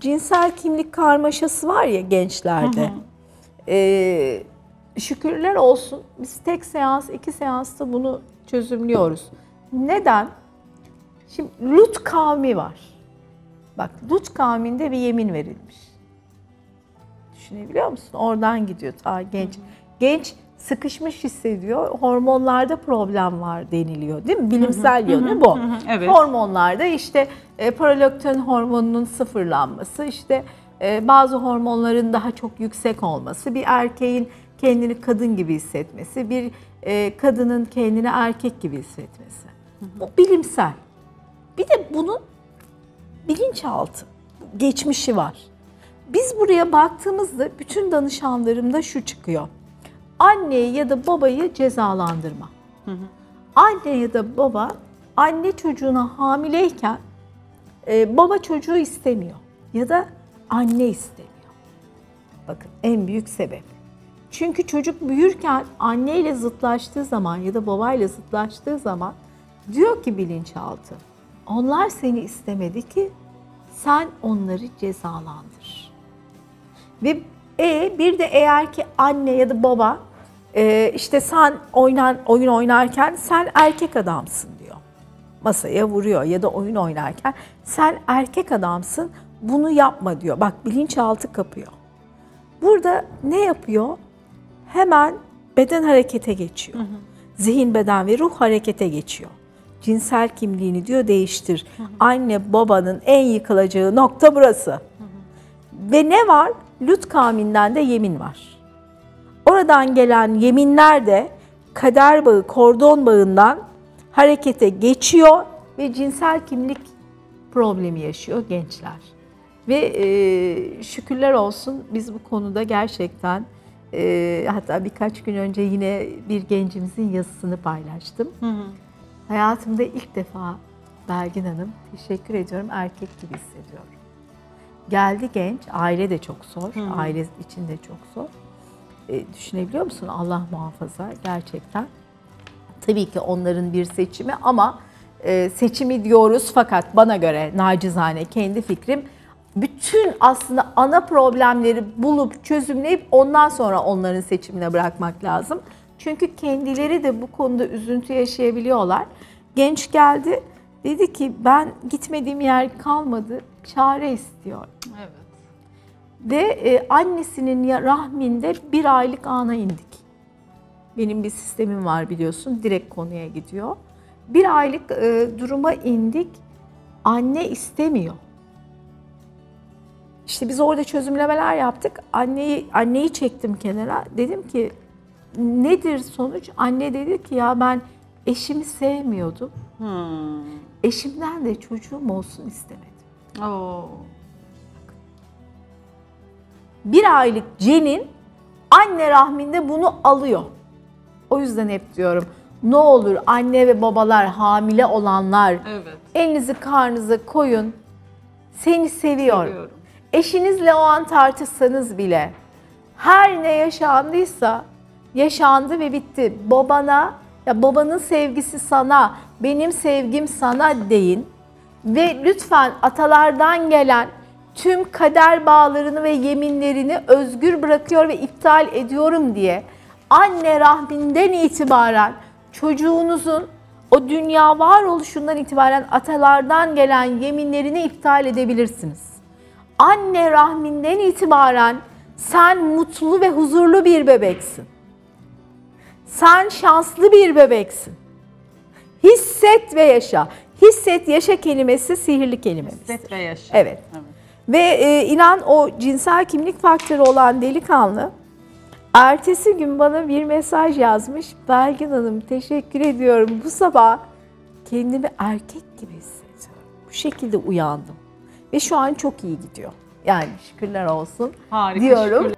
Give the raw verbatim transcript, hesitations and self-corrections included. Cinsel kimlik karmaşası var ya gençlerde. Hı hı. Ee, şükürler olsun biz tek seans, iki seansta bunu çözümlüyoruz. Neden? Şimdi Lut Kavmi var. Bak Lut Kavmi'nde bir yemin verilmiş. Düşünebiliyor musun? Oradan gidiyor. Aa, genç. Hı hı. Genç sıkışmış hissediyor. Hormonlarda problem var deniliyor değil mi? Bilimsel hı hı, yönü hı hı, bu. Hı hı, evet. Hormonlarda işte e, prolaktin hormonunun sıfırlanması, işte e, bazı hormonların daha çok yüksek olması, bir erkeğin kendini kadın gibi hissetmesi, bir e, kadının kendini erkek gibi hissetmesi. Hı hı. Bu bilimsel. Bir de bunun bilinçaltı, geçmişi var. Biz buraya baktığımızda bütün danışanlarımda şu çıkıyor. Anneyi ya da babayı cezalandırma. Hı hı. Anne ya da baba, anne çocuğuna hamileyken e, baba çocuğu istemiyor ya da anne istemiyor. Bakın en büyük sebep. Çünkü çocuk büyürken anneyle zıtlaştığı zaman ya da babayla zıtlaştığı zaman diyor ki bilinçaltı, onlar seni istemedi ki sen onları cezalandır. Ve E bir de eğer ki anne ya da baba e, işte sen oynan, oyun oynarken sen erkek adamsın diyor. Masaya vuruyor ya da oyun oynarken sen erkek adamsın, bunu yapma diyor. Bak bilinçaltı kapıyor. Burada ne yapıyor? Hemen beden harekete geçiyor. Hı hı. Zihin, beden ve ruh harekete geçiyor. Cinsel kimliğini diyor değiştir. Hı hı. Anne babanın en yıkılacağı nokta burası. Hı hı. Ve ne var? Lut Kavmi'nden de yemin var. Oradan gelen yeminler de kader bağı, kordon bağından harekete geçiyor ve cinsel kimlik problemi yaşıyor gençler. Ve e, şükürler olsun biz bu konuda gerçekten e, hatta birkaç gün önce yine bir gencimizin yazısını paylaştım. Hı hı. Hayatımda ilk defa Belgin Hanım, teşekkür ediyorum, erkek gibi hissediyorum. Geldi genç, aile de çok zor, hı hı. Aile için de çok zor. E, düşünebiliyor musun? Allah muhafaza gerçekten. Tabii ki onların bir seçimi ama e, seçimi diyoruz fakat bana göre nacizane kendi fikrim, bütün aslında ana problemleri bulup çözümleyip ondan sonra onların seçimine bırakmak lazım. Çünkü kendileri de bu konuda üzüntü yaşayabiliyorlar. Genç geldi, dedi ki ben gitmediğim yer kalmadı, çare istiyor. Evet. Ve e, annesinin rahminde bir aylık ana indik. Benim bir sistemim var biliyorsun, direkt konuya gidiyor. Bir aylık e, duruma indik, anne istemiyor. İşte biz orada çözümlemeler yaptık, anneyi, anneyi çektim kenara. Dedim ki nedir sonuç? Anne dedi ki ya ben eşimi sevmiyordum. Hmm. Eşimden de çocuğum olsun istemedim. Oo. Bir aylık cenin anne rahminde bunu alıyor. O yüzden hep diyorum ne olur anne ve babalar, hamile olanlar, evet, elinizi karnınıza koyun. Seni seviyorum. Seviyorum. Eşinizle o an tartışsanız bile her ne yaşandıysa yaşandı ve bitti. Babana, ya babanın sevgisi sana, benim sevgim sana deyin. Ve lütfen atalardan gelen tüm kader bağlarını ve yeminlerini özgür bırakıyor ve iptal ediyorum diye anne rahminden itibaren çocuğunuzun o dünya varoluşundan itibaren atalardan gelen yeminlerini iptal edebilirsiniz. Anne rahminden itibaren sen mutlu ve huzurlu bir bebeksin. Sen şanslı bir bebeksin. Hisset ve yaşa. Hisset, yaşa kelimesi sihirli kelimemiz. Hisset ve yaşa. Evet. Evet. Ve e, inan o cinsel kimlik faktörü olan delikanlı ertesi gün bana bir mesaj yazmış. Belgin Hanım teşekkür ediyorum. Bu sabah kendimi erkek gibi hissediyorum. Bu şekilde uyandım. Ve şu an çok iyi gidiyor. Yani şükürler olsun. Harika, diyorum. Şükürler.